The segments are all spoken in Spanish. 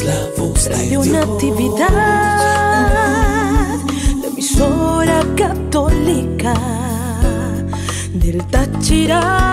es la voz Radio Natividad, la emisora católica del Táchira.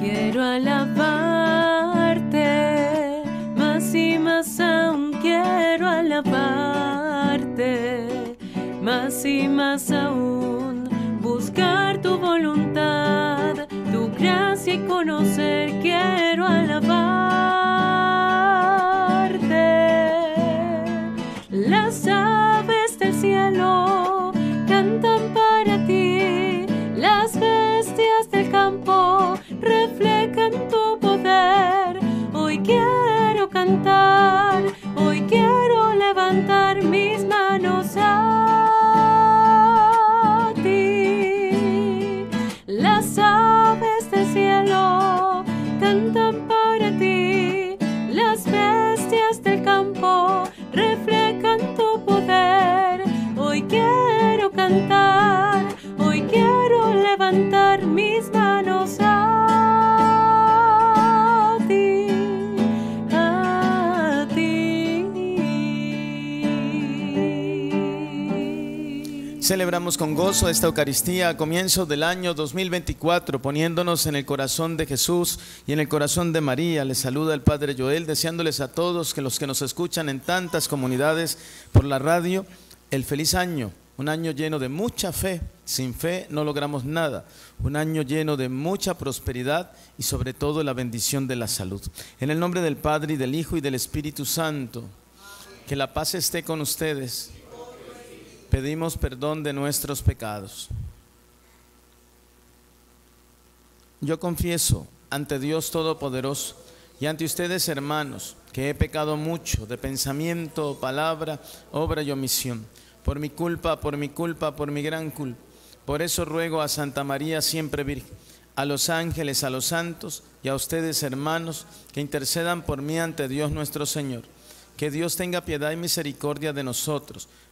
Quiero alabar. Aún quiero alabarte, más y más aún, buscar tu voluntad, tu gracia y conocer, quiero alabarte. Las aves del cielo cantan para ti, las bestias del campo reflejan tu poder, hoy quiero cantar. Hoy quiero levantar mis manos a ti. Las aves del cielo cantan para ti. Las bestias del campo reflejan tu poder. Hoy quiero cantar. Hoy quiero levantar mis manos a ti. Celebramos con gozo esta Eucaristía a comienzos del año 2024, poniéndonos en el corazón de Jesús y en el corazón de María. Les saluda el Padre Joel, deseándoles a todos que los que nos escuchan en tantas comunidades por la radio, el feliz año. Un año lleno de mucha fe, sin fe no logramos nada. Un año lleno de mucha prosperidad y sobre todo la bendición de la salud. En el nombre del Padre y del Hijo y del Espíritu Santo, que la paz esté con ustedes. Pedimos perdón de nuestros pecados. Yo confieso ante Dios Todopoderoso y ante ustedes, hermanos, que he pecado mucho de pensamiento, palabra, obra y omisión, por mi culpa, por mi culpa, por mi gran culpa. Por eso ruego a Santa María siempre Virgen, a los ángeles, a los santos y a ustedes, hermanos, que intercedan por mí ante Dios nuestro Señor. Que Dios tenga piedad y misericordia de nosotros,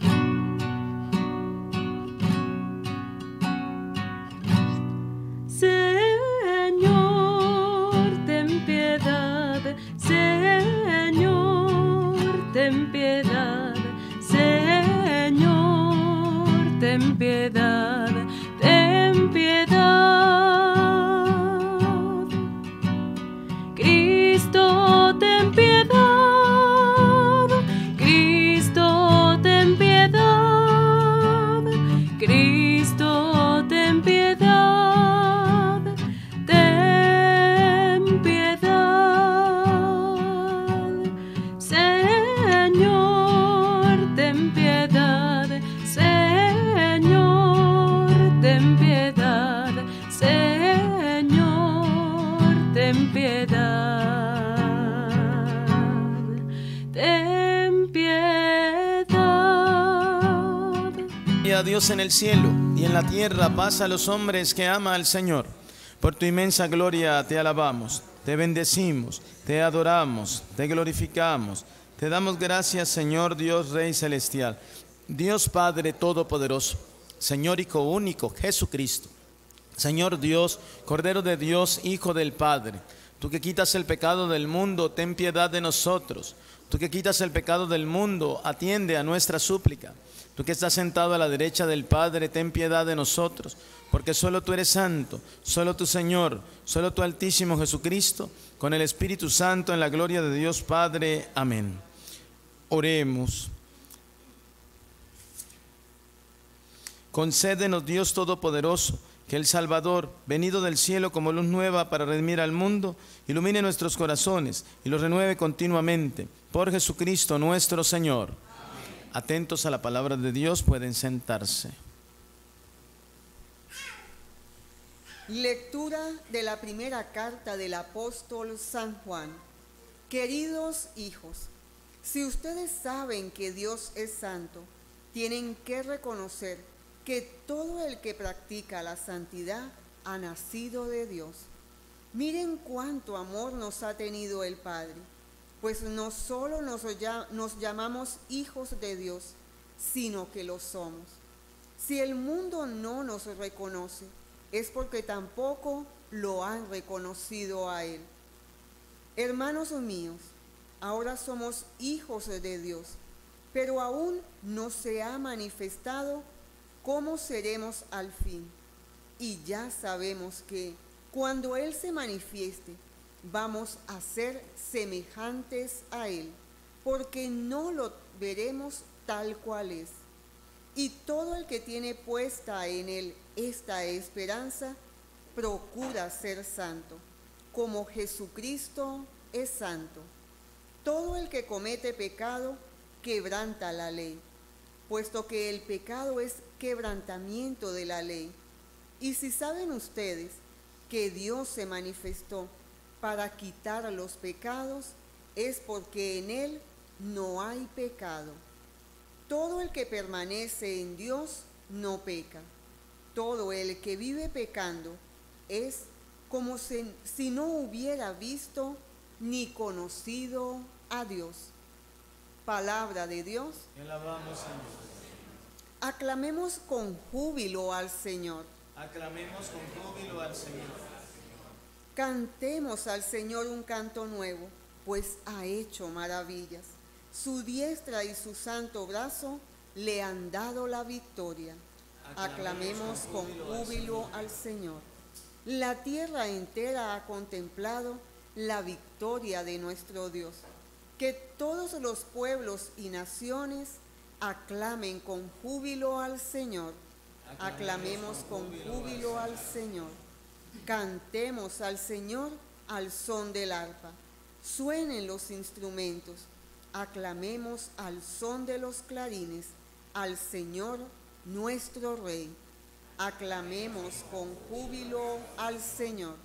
Amén. Señor, ten piedad. Señor, ten piedad. Señor, ten piedad. Ten piedad. Cristo, ten piedad. Cristo, ten piedad. Cristo, ten piedad. Ten piedad. Señor, ten piedad. Señor, ten piedad. Señor, ten piedad. A Dios en el cielo y en la tierra, paz a los hombres que ama al Señor. Por tu inmensa gloria te alabamos, te bendecimos, te adoramos, te glorificamos, te damos gracias, Señor Dios Rey Celestial, Dios Padre Todopoderoso, Señor Hijo Único, Jesucristo, Señor Dios, Cordero de Dios, Hijo del Padre. Tú que quitas el pecado del mundo, ten piedad de nosotros. Tú que quitas el pecado del mundo, atiende a nuestra súplica. Tú que estás sentado a la derecha del Padre, ten piedad de nosotros, porque solo tú eres santo, solo tu Señor, solo tu Altísimo Jesucristo, con el Espíritu Santo en la gloria de Dios Padre. Amén. Oremos. Concédenos, Dios Todopoderoso, Que el Salvador, venido del cielo como luz nueva para redimir al mundo, ilumine nuestros corazones y los renueve continuamente. Por Jesucristo nuestro Señor. Amén. Atentos a la palabra de Dios, pueden sentarse. Lectura de la primera carta del apóstol San Juan. Queridos hijos, si ustedes saben que Dios es santo, tienen que reconocer que todo el que practica la santidad ha nacido de Dios. Miren cuánto amor nos ha tenido el Padre, pues no solo nos llamamos hijos de Dios, sino que lo somos. Si el mundo no nos reconoce, es porque tampoco lo han reconocido a Él. Hermanos míos, ahora somos hijos de Dios, pero aún no se ha manifestado ¿cómo seremos al fin? Y ya sabemos que cuando Él se manifieste, vamos a ser semejantes a Él, porque no lo veremos tal cual es. Y todo el que tiene puesta en Él esta esperanza, procura ser santo, como Jesucristo es santo. Todo el que comete pecado, quebranta la ley, puesto que el pecado es quebrantamiento de la ley. Y si saben ustedes que Dios se manifestó para quitar los pecados, es porque en Él no hay pecado. Todo el que permanece en Dios no peca. Todo el que vive pecando es como si no hubiera visto ni conocido a Dios. Palabra de Dios. Te alabamos, Señor. Aclamemos con júbilo al Señor. Aclamemos con júbilo al Señor. Cantemos al Señor un canto nuevo, pues ha hecho maravillas. Su diestra y su santo brazo le han dado la victoria. Aclamemos con júbilo al Señor. La tierra entera ha contemplado la victoria de nuestro Dios. Que todos los pueblos y naciones aclamen con júbilo al Señor. Aclamemos con júbilo al Señor. Cantemos al Señor al son del arpa. Suenen los instrumentos. Aclamemos al son de los clarines, al Señor nuestro Rey. Aclamemos con júbilo al Señor.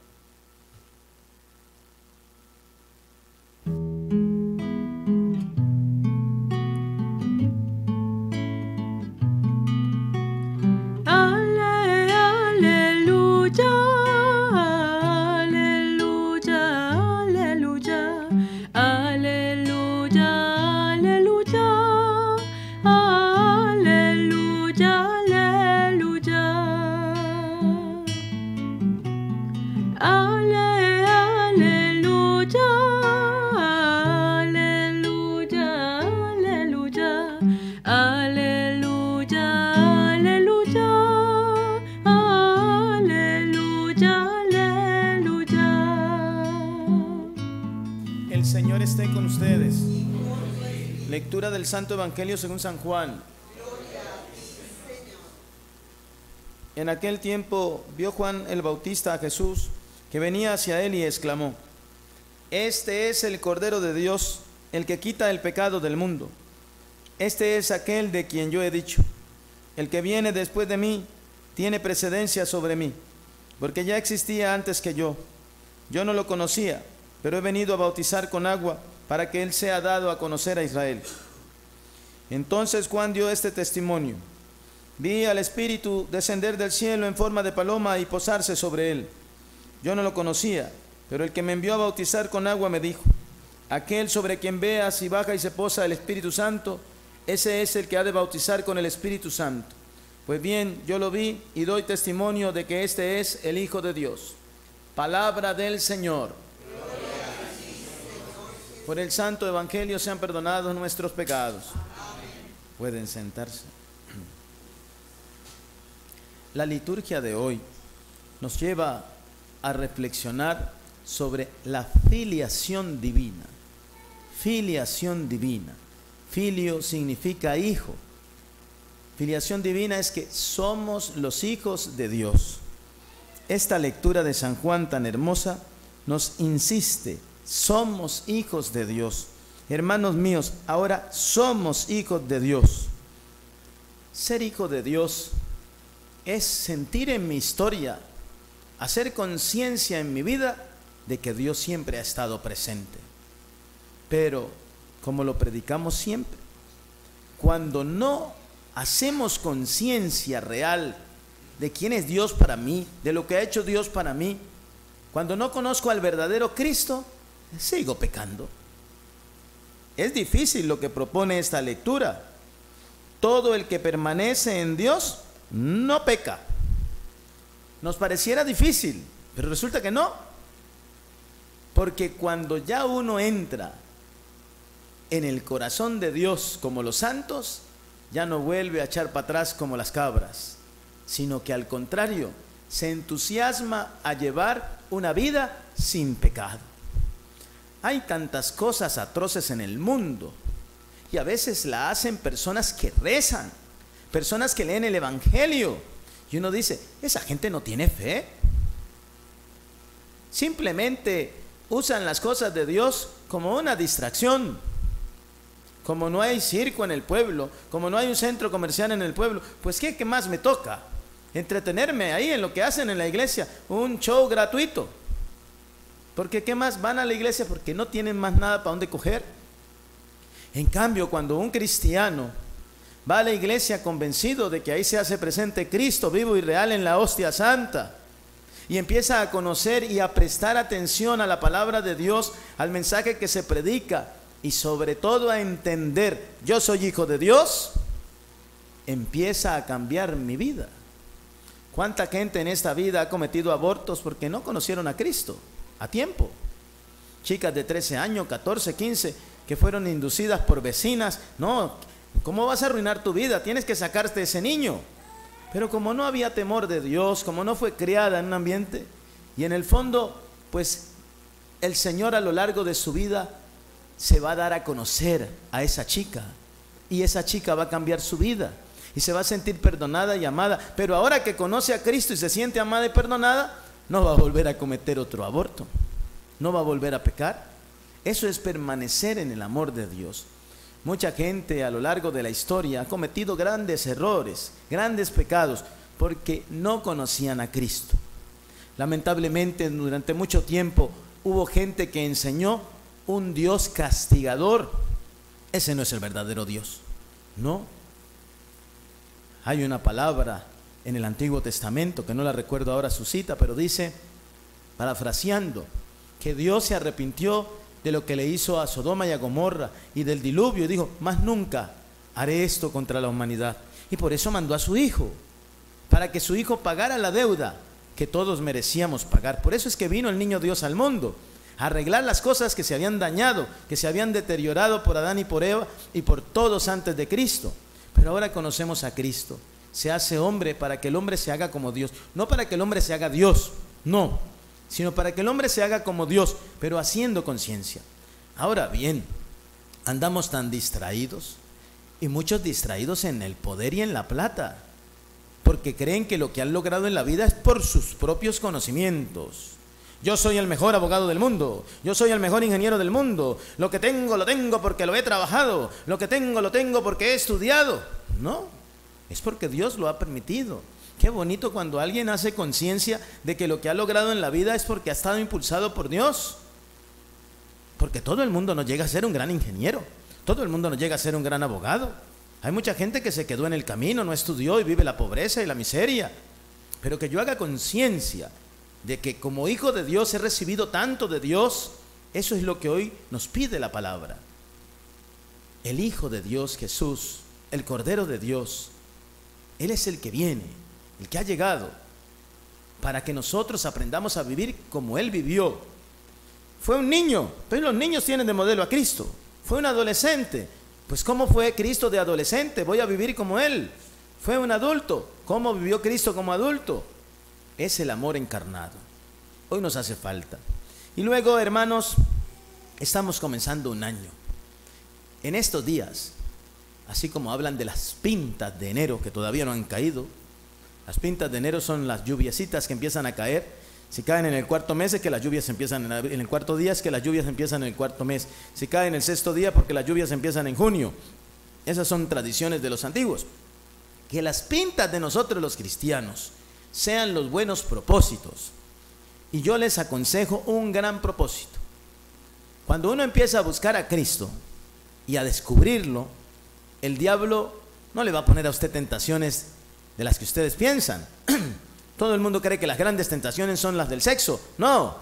Lectura del Santo Evangelio según San Juan. Gloria a ti, Señor. En aquel tiempo vio Juan el Bautista a Jesús, que venía hacia él y exclamó: Este es el Cordero de Dios, el que quita el pecado del mundo. Este es aquel de quien yo he dicho: El que viene después de mí tiene precedencia sobre mí, porque ya existía antes que yo. Yo no lo conocía, pero he venido a bautizar con agua para que Él sea dado a conocer a Israel. Entonces Juan dio este testimonio: Vi al Espíritu descender del cielo en forma de paloma y posarse sobre Él. Yo no lo conocía, pero el que me envió a bautizar con agua me dijo: Aquel sobre quien veas y baja y se posa el Espíritu Santo, ese es el que ha de bautizar con el Espíritu Santo. Pues bien, yo lo vi y doy testimonio de que este es el Hijo de Dios. Palabra del Señor. Por el Santo Evangelio sean perdonados nuestros pecados. Amén. Pueden sentarse. La liturgia de hoy nos lleva a reflexionar sobre la filiación divina. Filiación divina. Filio significa hijo. Filiación divina es que somos los hijos de Dios. Esta lectura de San Juan tan hermosa nos insiste, somos hijos de Dios. Hermanos míos, ahora somos hijos de Dios. Ser hijo de Dios es sentir en mi historia, hacer conciencia en mi vida de que Dios siempre ha estado presente. Pero, como lo predicamos siempre, cuando no hacemos conciencia real de quién es Dios para mí, de lo que ha hecho Dios para mí, cuando no conozco al verdadero Cristo, sigo pecando. Es difícil lo que propone esta lectura. Todo el que permanece en Dios no peca. Nos pareciera difícil, pero resulta que no. Porque cuando ya uno entra en el corazón de Dios como los santos, ya no vuelve a echar para atrás como las cabras, sino que al contrario, se entusiasma a llevar una vida sin pecado. Hay tantas cosas atroces en el mundo, y a veces la hacen personas que rezan, personas que leen el Evangelio, y uno dice, esa gente no tiene fe. Simplemente usan las cosas de Dios como una distracción. Como no hay circo en el pueblo, como no hay un centro comercial en el pueblo, pues ¿qué más me toca? Entretenerme ahí en lo que hacen en la iglesia, un show gratuito. Porque ¿qué más? Van a la iglesia porque no tienen más nada para dónde coger. En cambio, cuando un cristiano va a la iglesia convencido de que ahí se hace presente Cristo vivo y real en la hostia santa, y empieza a conocer y a prestar atención a la palabra de Dios, al mensaje que se predica, y sobre todo a entender, yo soy hijo de Dios, empieza a cambiar mi vida. ¿Cuánta gente en esta vida ha cometido abortos porque no conocieron a Cristo a tiempo? Chicas de 13 años, 14, 15, que fueron inducidas por vecinas. No, ¿cómo vas a arruinar tu vida? Tienes que sacarte ese niño. Pero como no había temor de Dios, como no fue criada en un ambiente, y en el fondo, pues el Señor a lo largo de su vida se va a dar a conocer a esa chica, y esa chica va a cambiar su vida, y se va a sentir perdonada y amada. Pero ahora que conoce a Cristo y se siente amada y perdonada, no va a volver a cometer otro aborto, no va a volver a pecar. Eso es permanecer en el amor de Dios. Mucha gente a lo largo de la historia ha cometido grandes errores, grandes pecados, porque no conocían a Cristo. Lamentablemente, durante mucho tiempo hubo gente que enseñó un Dios castigador. Ese no es el verdadero Dios, no. Hay una palabra en el Antiguo Testamento, que no la recuerdo ahora su cita, pero dice, parafraseando, que Dios se arrepintió de lo que le hizo a Sodoma y a Gomorra y del diluvio, y dijo, más nunca haré esto contra la humanidad. Y por eso mandó a su hijo, para que su hijo pagara la deuda que todos merecíamos pagar. Por eso es que vino el niño Dios al mundo, a arreglar las cosas que se habían dañado, que se habían deteriorado por Adán y por Eva y por todos antes de Cristo. Pero ahora conocemos a Cristo, se hace hombre para que el hombre se haga como Dios, no para que el hombre se haga Dios, no, sino para que el hombre se haga como Dios, pero haciendo conciencia. Ahora bien, andamos tan distraídos, y muchos distraídos en el poder y en la plata, porque creen que lo que han logrado en la vida es por sus propios conocimientos. Yo soy el mejor abogado del mundo, yo soy el mejor ingeniero del mundo, lo que tengo lo tengo porque lo he trabajado, lo que tengo lo tengo porque he estudiado. No, es porque Dios lo ha permitido. Qué bonito cuando alguien hace conciencia de que lo que ha logrado en la vida es porque ha estado impulsado por Dios. Porque todo el mundo no llega a ser un gran ingeniero, todo el mundo no llega a ser un gran abogado. Hay mucha gente que se quedó en el camino, no estudió y vive la pobreza y la miseria. Pero que yo haga conciencia de que como hijo de Dios he recibido tanto de Dios, eso es lo que hoy nos pide la palabra. El Hijo de Dios, Jesús, el Cordero de Dios, Él es el que viene, el que ha llegado, para que nosotros aprendamos a vivir como Él vivió. Fue un niño, pero los niños tienen de modelo a Cristo. Fue un adolescente, pues ¿cómo fue Cristo de adolescente? Voy a vivir como Él. Fue un adulto, ¿cómo vivió Cristo como adulto? Es el amor encarnado. Hoy nos hace falta. Y luego, hermanos, estamos comenzando un año. En estos días, así como hablan de las pintas de enero que todavía no han caído, Las pintas de enero son las lluviecitas que empiezan a caer. Si caen en el cuarto mes es que las lluvias empiezan en abril, en el cuarto día es que las lluvias empiezan en el cuarto mes. Si caen en el sexto día porque las lluvias empiezan en junio. Esas son tradiciones de los antiguos. Que las pintas de nosotros los cristianos sean los buenos propósitos. Y yo les aconsejo un gran propósito. Cuando uno empieza a buscar a Cristo y a descubrirlo, el diablo no le va a poner a usted tentaciones de las que ustedes piensan. Todo el mundo cree que las grandes tentaciones son las del sexo. No.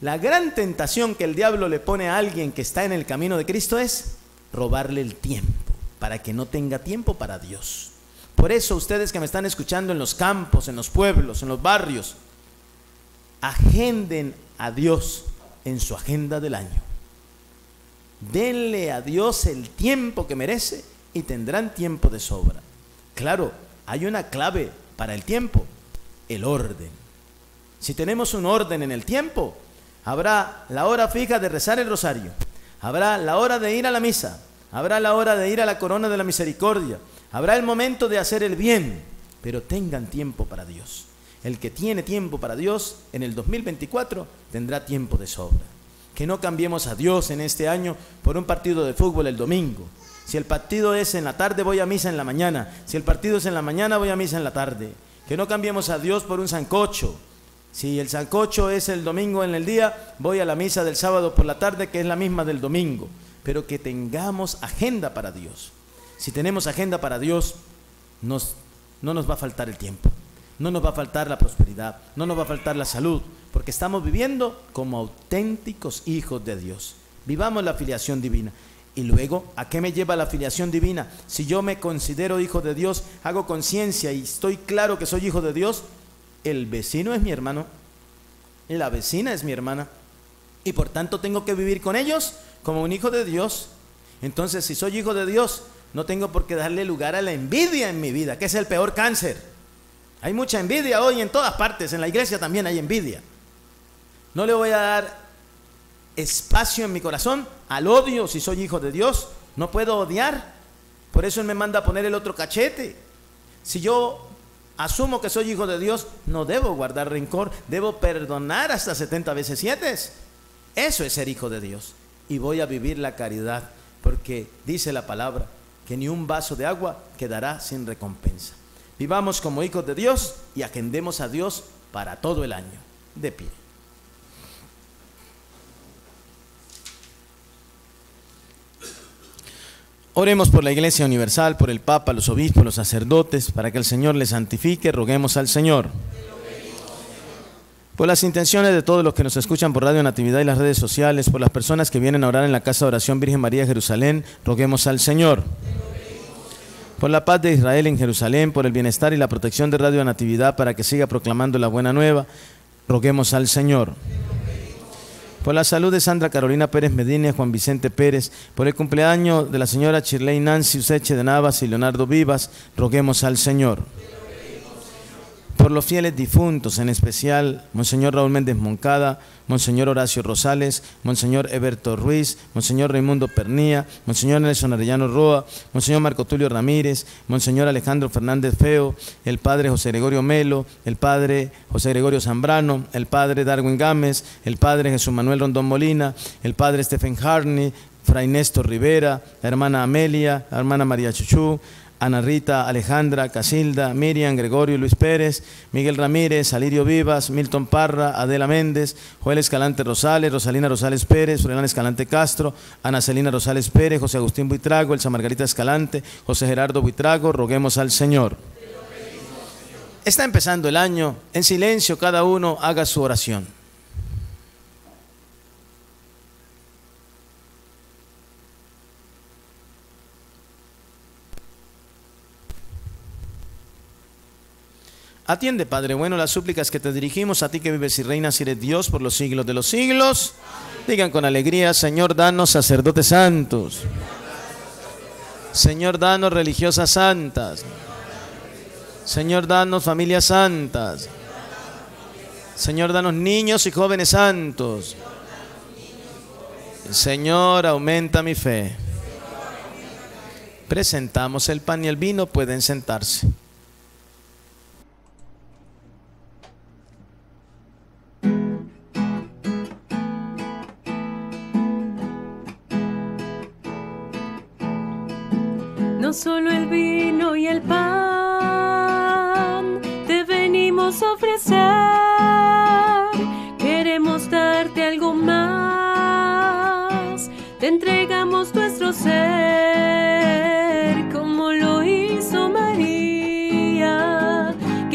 La gran tentación que el diablo le pone a alguien que está en el camino de Cristo es robarle el tiempo, para que no tenga tiempo para Dios. Por eso ustedes que me están escuchando en los campos, en los pueblos, en los barrios, agenden a Dios en su agenda del año. Denle a Dios el tiempo que merece y tendrán tiempo de sobra. Claro, hay una clave para el tiempo: el orden. Si tenemos un orden en el tiempo, habrá la hora fija de rezar el rosario, habrá la hora de ir a la misa, habrá la hora de ir a la corona de la misericordia, habrá el momento de hacer el bien, pero tengan tiempo para Dios. El que tiene tiempo para Dios en el 2024 tendrá tiempo de sobra. Que no cambiemos a Dios en este año por un partido de fútbol el domingo. Si el partido es en la tarde, voy a misa en la mañana. Si el partido es en la mañana, voy a misa en la tarde. Que no cambiemos a Dios por un sancocho. Si el sancocho es el domingo en el día, voy a la misa del sábado por la tarde, que es la misma del domingo. Pero que tengamos agenda para Dios. Si tenemos agenda para Dios, no nos va a faltar el tiempo. No nos va a faltar la prosperidad, no nos va a faltar la salud, porque estamos viviendo como auténticos hijos de Dios. Vivamos la filiación divina. Y luego, ¿a qué me lleva la filiación divina? Si yo me considero hijo de Dios, hago conciencia y estoy claro que soy hijo de Dios, el vecino es mi hermano, la vecina es mi hermana, y por tanto tengo que vivir con ellos como un hijo de Dios. Entonces, si soy hijo de Dios, no tengo por qué darle lugar a la envidia en mi vida, que es el peor cáncer. Hay mucha envidia hoy en todas partes, en la iglesia también hay envidia. No le voy a dar espacio en mi corazón al odio si soy hijo de Dios. No puedo odiar, por eso Él me manda a poner el otro cachete. Si yo asumo que soy hijo de Dios, no debo guardar rencor, debo perdonar hasta 70 veces 7. Eso es ser hijo de Dios. Y voy a vivir la caridad, porque dice la palabra que ni un vaso de agua quedará sin recompensa. Vivamos como hijos de Dios y agendemos a Dios para todo el año. De pie. Oremos por la Iglesia Universal, por el Papa, los obispos, los sacerdotes, para que el Señor les santifique. Roguemos al Señor. Por las intenciones de todos los que nos escuchan por Radio Natividad y las redes sociales, por las personas que vienen a orar en la Casa de Oración Virgen María de Jerusalén, roguemos al Señor. Por la paz de Israel en Jerusalén, por el bienestar y la protección de Radio Natividad para que siga proclamando la buena nueva, roguemos al Señor. Por la salud de Sandra Carolina Pérez Medina, Juan Vicente Pérez, por el cumpleaños de la señora Shirley Nancy Useche de Navas y Leonardo Vivas, roguemos al Señor. Por los fieles difuntos, en especial Monseñor Raúl Méndez Moncada, Monseñor Horacio Rosales, Monseñor Eberto Ruiz, Monseñor Raimundo Pernía, Monseñor Nelson Arellano Roa, Monseñor Marco Tulio Ramírez, Monseñor Alejandro Fernández Feo, el Padre José Gregorio Melo, el Padre José Gregorio Zambrano, el Padre Darwin Gámez, el Padre Jesús Manuel Rondón Molina, el Padre Stephen Harney, Fray Néstor Rivera, la hermana Amelia, la hermana María Chuchú, Ana Rita, Alejandra, Casilda, Miriam, Gregorio, Luis Pérez, Miguel Ramírez, Alirio Vivas, Milton Parra, Adela Méndez, Joel Escalante Rosales, Rosalina Rosales Pérez, Renan Escalante Castro, Ana Celina Rosales Pérez, José Agustín Buitrago, Elsa Margarita Escalante, José Gerardo Buitrago, roguemos al Señor. Está empezando el año, en silencio cada uno haga su oración. Atiende, Padre bueno, las súplicas que te dirigimos a ti que vives y reinas y eres Dios por los siglos de los siglos. Amén. Digan con alegría: Señor, danos sacerdotes santos. Señor, danos religiosas santas. Señor, danos familias santas. Señor, danos niños y jóvenes santos. Señor, aumenta mi fe. Presentamos el pan y el vino, pueden sentarse.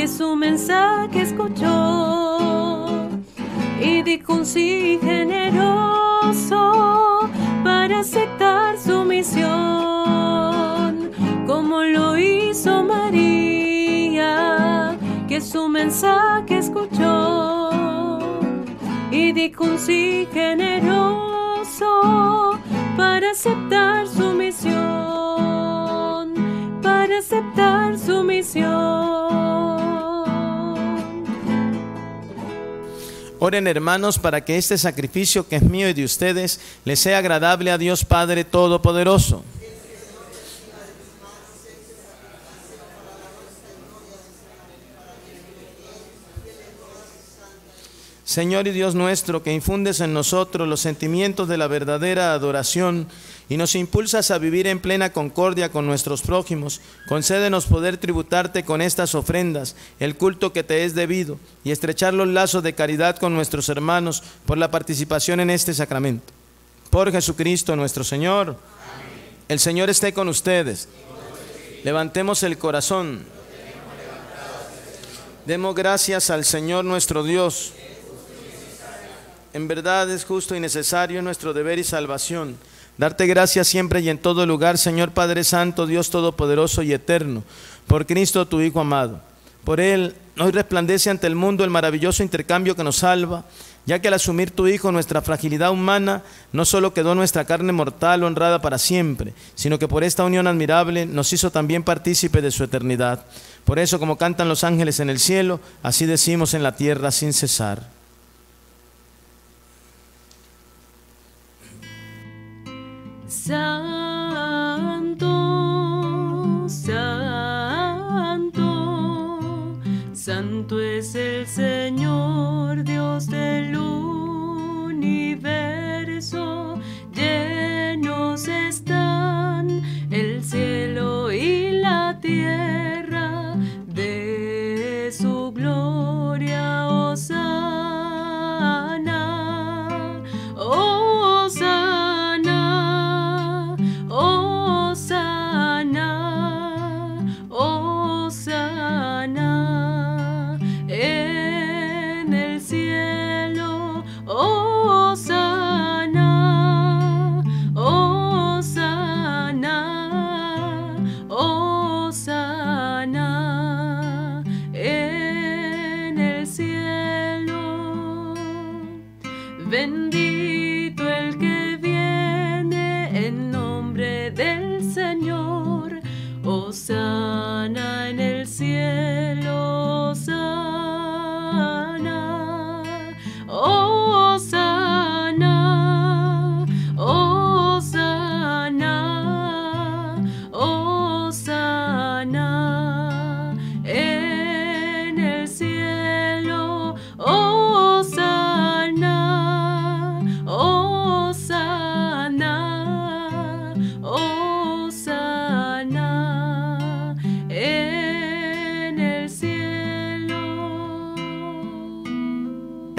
que su mensaje escuchó y dijo un sí generoso para aceptar su misión, como lo hizo María, que su mensaje escuchó y dijo un sí generoso para aceptar su misión, para aceptar su misión. Oren, hermanos, para que este sacrificio que es mío y de ustedes les sea agradable a Dios Padre Todopoderoso. Señor y Dios nuestro, que infundes en nosotros los sentimientos de la verdadera adoración y nos impulsas a vivir en plena concordia con nuestros prójimos, concédenos poder tributarte con estas ofrendas el culto que te es debido y estrechar los lazos de caridad con nuestros hermanos por la participación en este sacramento. Por Jesucristo nuestro Señor. Amén. El Señor esté con ustedes. Levantemos el corazón. Demos gracias al Señor nuestro Dios. En verdad es justo y necesario nuestro deber y salvación, darte gracias siempre y en todo lugar, Señor Padre Santo, Dios Todopoderoso y Eterno, por Cristo tu Hijo amado. Por Él hoy resplandece ante el mundo el maravilloso intercambio que nos salva, ya que al asumir tu Hijo nuestra fragilidad humana, no solo quedó nuestra carne mortal honrada para siempre, sino que por esta unión admirable nos hizo también partícipe de su eternidad. Por eso, como cantan los ángeles en el cielo, así decimos en la tierra sin cesar. Santo, santo, santo es el Señor, Dios del universo. Llenos están el cielo y la tierra de su gloria. Hosana, hosana. Bendito el que viene en nombre del Señor, hosana en el cielo, hosana, hosana, hosana, hosana en el cielo, hosana.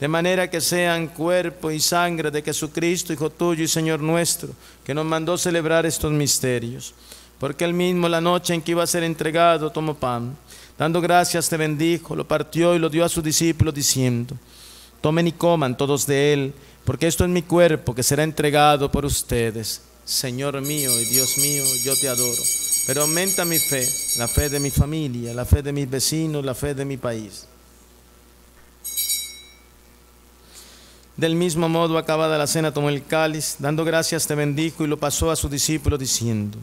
de manera que sean cuerpo y sangre de Jesucristo, Hijo tuyo y Señor nuestro, que nos mandó celebrar estos misterios. Porque Él mismo, la noche en que iba a ser entregado, tomó pan, dando gracias te bendijo, lo partió y lo dio a sus discípulos diciendo: tomen y coman todos de él, porque esto es mi cuerpo que será entregado por ustedes. Señor mío y Dios mío, yo te adoro, pero aumenta mi fe, la fe de mi familia, la fe de mis vecinos, la fe de mi país. Del mismo modo, acabada la cena, tomó el cáliz, dando gracias te bendijo y lo pasó a sus discípulos diciendo: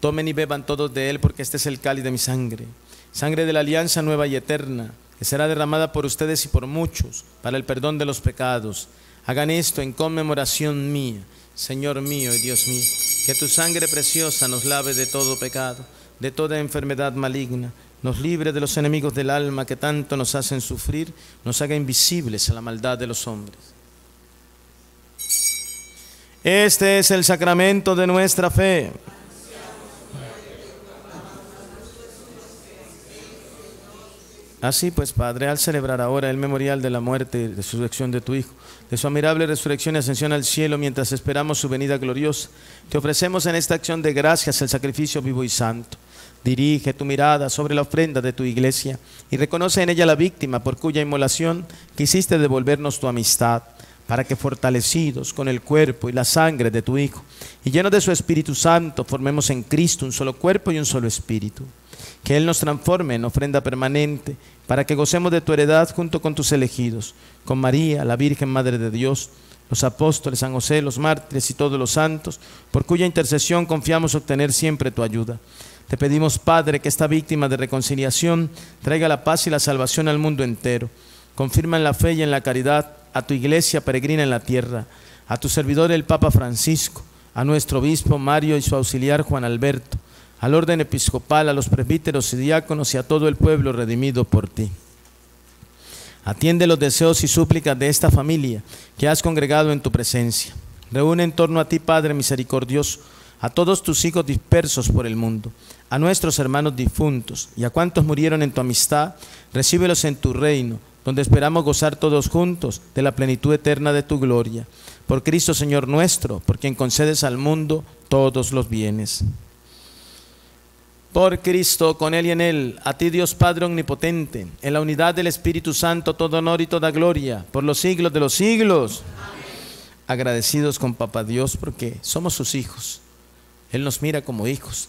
tomen y beban todos de él, porque este es el cáliz de mi sangre, sangre de la alianza nueva y eterna, que será derramada por ustedes y por muchos para el perdón de los pecados. Hagan esto en conmemoración mía. Señor mío y Dios mío, que tu sangre preciosa nos lave de todo pecado, de toda enfermedad maligna, nos libre de los enemigos del alma que tanto nos hacen sufrir, nos haga invisibles a la maldad de los hombres. Este es el sacramento de nuestra fe. Así pues, Padre, al celebrar ahora el memorial de la muerte y resurrección de tu Hijo, de su admirable resurrección y ascensión al cielo, mientras esperamos su venida gloriosa, te ofrecemos en esta acción de gracias el sacrificio vivo y santo. Dirige tu mirada sobre la ofrenda de tu iglesia y reconoce en ella la víctima por cuya inmolación quisiste devolvernos tu amistad, para que fortalecidos con el cuerpo y la sangre de tu Hijo y llenos de su Espíritu Santo, formemos en Cristo un solo cuerpo y un solo espíritu. Que Él nos transforme en ofrenda permanente, para que gocemos de tu heredad junto con tus elegidos, con María, la Virgen Madre de Dios, los apóstoles, San José, los mártires y todos los santos, por cuya intercesión confiamos obtener siempre tu ayuda. Te pedimos, Padre, que esta víctima de reconciliación traiga la paz y la salvación al mundo entero. Confirma en la fe y en la caridad a tu iglesia peregrina en la tierra, a tu servidor el Papa Francisco, a nuestro obispo Mario y su auxiliar Juan Alberto, al orden episcopal, a los presbíteros y diáconos y a todo el pueblo redimido por ti. Atiende los deseos y súplicas de esta familia que has congregado en tu presencia. Reúne en torno a ti, Padre misericordioso, a todos tus hijos dispersos por el mundo, a nuestros hermanos difuntos y a cuantos murieron en tu amistad, recíbelos en tu reino, donde esperamos gozar todos juntos de la plenitud eterna de tu gloria. Por Cristo, Señor nuestro, por quien concedes al mundo todos los bienes. Por Cristo, con Él y en Él, a ti Dios Padre omnipotente, en la unidad del Espíritu Santo, todo honor y toda gloria, por los siglos de los siglos. Amén. Agradecidos con Papá Dios porque somos sus hijos. Él nos mira como hijos,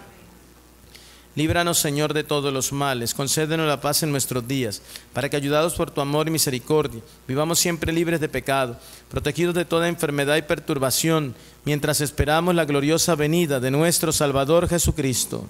Líbranos, Señor, de todos los males. Concédenos la paz en nuestros días, para que, ayudados por tu amor y misericordia, vivamos siempre libres de pecado, protegidos de toda enfermedad y perturbación, mientras esperamos la gloriosa venida de nuestro Salvador Jesucristo.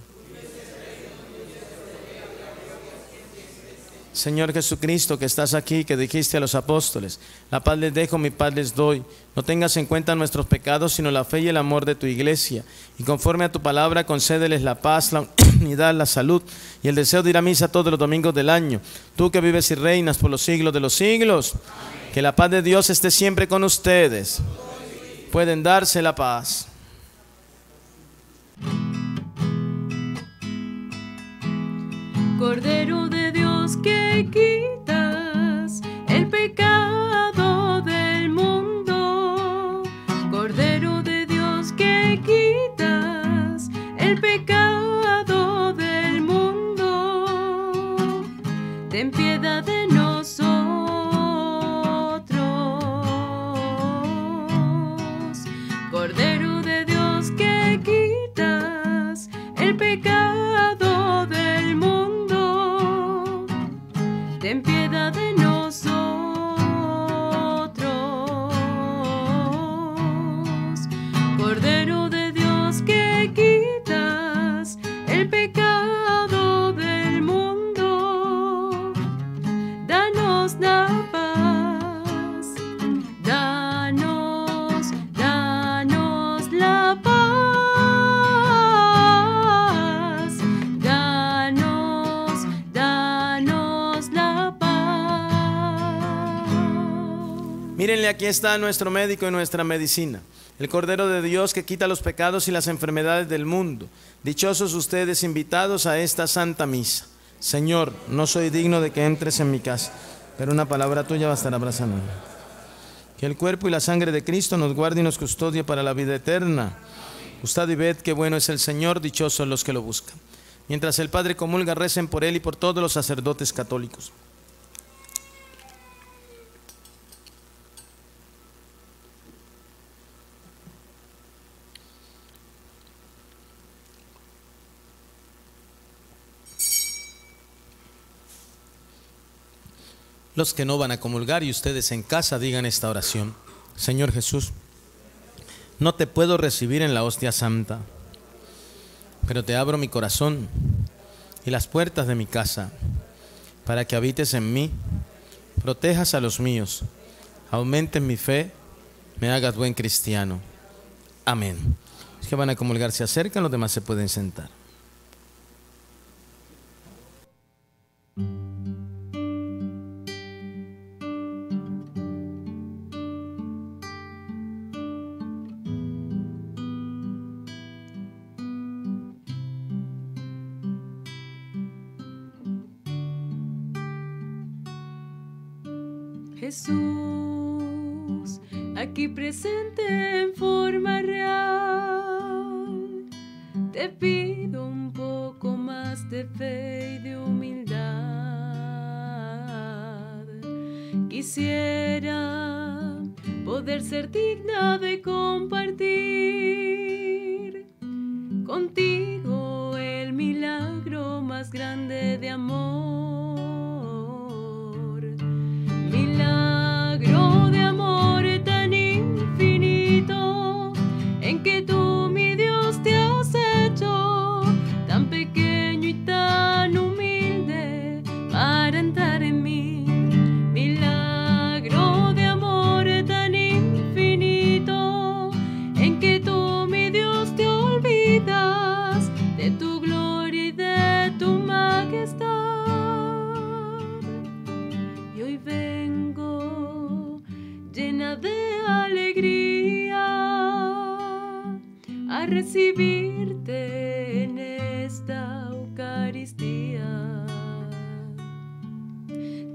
Señor Jesucristo, que estás aquí, que dijiste a los apóstoles: la paz les dejo, mi paz les doy. No tengas en cuenta nuestros pecados, sino la fe y el amor de tu iglesia. Y conforme a tu palabra, concédeles la paz, la unidad, la salud y el deseo de ir a misa todos los domingos del año. Tú que vives y reinas por los siglos de los siglos. Amén. Que la paz de Dios esté siempre con ustedes. Pueden darse la paz. Cordero de Dios que quitas el pecado del mundo, Cordero de Dios que quitas el pecado del mundo, ten piedad de nosotros. Cordero de Dios que quitas el pecado del mundo, ten piedad de nosotros. Cordero de Dios que quitas el pecado del mundo, danos la paz, danos la paz, mírenle, aquí está nuestro médico y nuestra medicina, el Cordero de Dios que quita los pecados y las enfermedades del mundo. Dichosos ustedes, invitados a esta santa misa. Señor, no soy digno de que entres en mi casa, pero una palabra tuya bastará para sanarme. Que el cuerpo y la sangre de Cristo nos guarde y nos custodie para la vida eterna. Gustad y ved qué bueno es el Señor, dichosos los que lo buscan. Mientras el Padre comulga, recen por él y por todos los sacerdotes católicos. Los que no van a comulgar y ustedes en casa digan esta oración. Señor Jesús, no te puedo recibir en la hostia santa, pero te abro mi corazón y las puertas de mi casa para que habites en mí, protejas a los míos, aumentes mi fe, me hagas buen cristiano. Amén. Los que van a comulgar se acercan, los demás se pueden sentar. Jesús, aquí presente en forma real, te pido un poco más de fe y de humildad. Quisiera poder ser digna de compartir contigo el milagro más grande de amor. Recibirte en esta Eucaristía.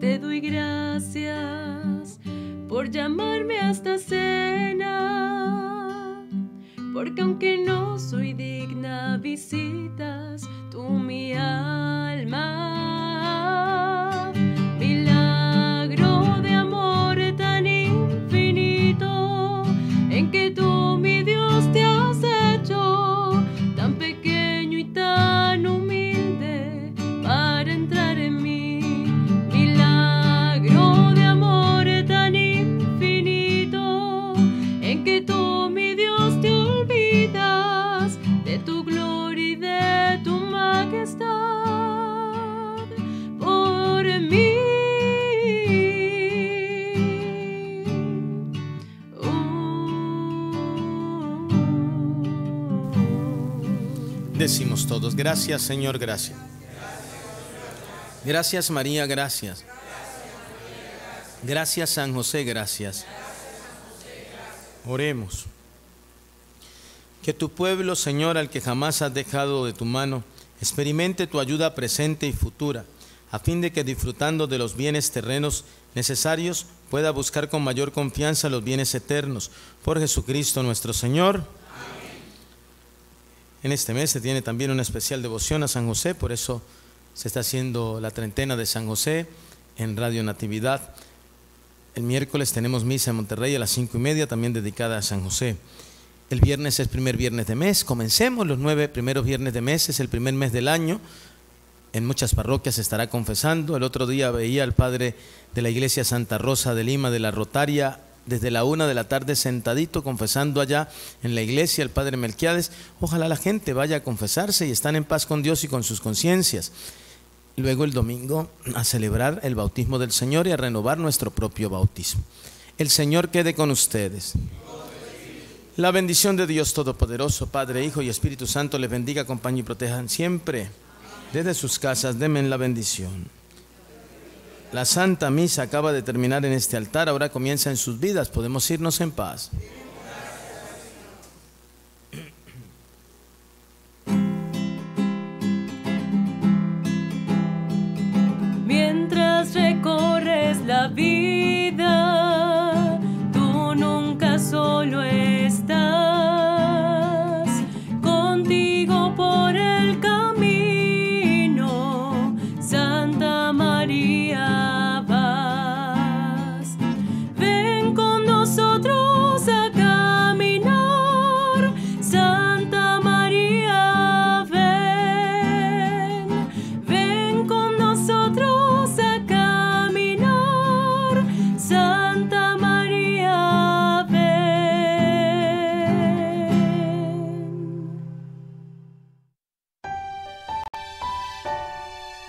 Te doy gracias por llamarme a esta cena, porque aunque no soy digna, visitas tú mi alma. Milagro de amor tan infinito en que tú, mi Dios, te has hecho tan pequeño y tan humilde para entrar en mí. Milagro de amor tan infinito en que tú, mi Dios, te olvidas de tu gloria y de tu majestad por mí. Decimos todos, gracias Señor, gracias. Gracias María, gracias. Gracias San José, gracias. Oremos. Que tu pueblo, Señor, al que jamás has dejado de tu mano, experimente tu ayuda presente y futura, a fin de que disfrutando de los bienes terrenos necesarios, pueda buscar con mayor confianza los bienes eternos. Por Jesucristo nuestro Señor. En este mes se tiene también una especial devoción a San José, por eso se está haciendo la treintena de San José en Radio Natividad. El miércoles tenemos misa en Monterrey a las 5:30, también dedicada a San José. El viernes es primer viernes de mes, comencemos los 9 primeros viernes de mes, es el primer mes del año. En muchas parroquias se estará confesando. El otro día veía al padre de la iglesia Santa Rosa de Lima de la Rotaria, desde la 1 de la tarde sentadito confesando allá en la iglesia, el padre Melquiades. Ojalá la gente vaya a confesarse y están en paz con Dios y con sus conciencias. Luego el domingo a celebrar el bautismo del Señor y a renovar nuestro propio bautismo. El Señor quede con ustedes. La bendición de Dios Todopoderoso, Padre, Hijo y Espíritu Santo les bendiga, acompañe y protejan siempre. Desde sus casas denme la bendición. La Santa Misa acaba de terminar en este altar, ahora comienza en sus vidas. Podemos irnos en paz. Mientras recorres la vida, tú nunca solo estás, contigo por el camino, Santa María. Ven con nosotros acá.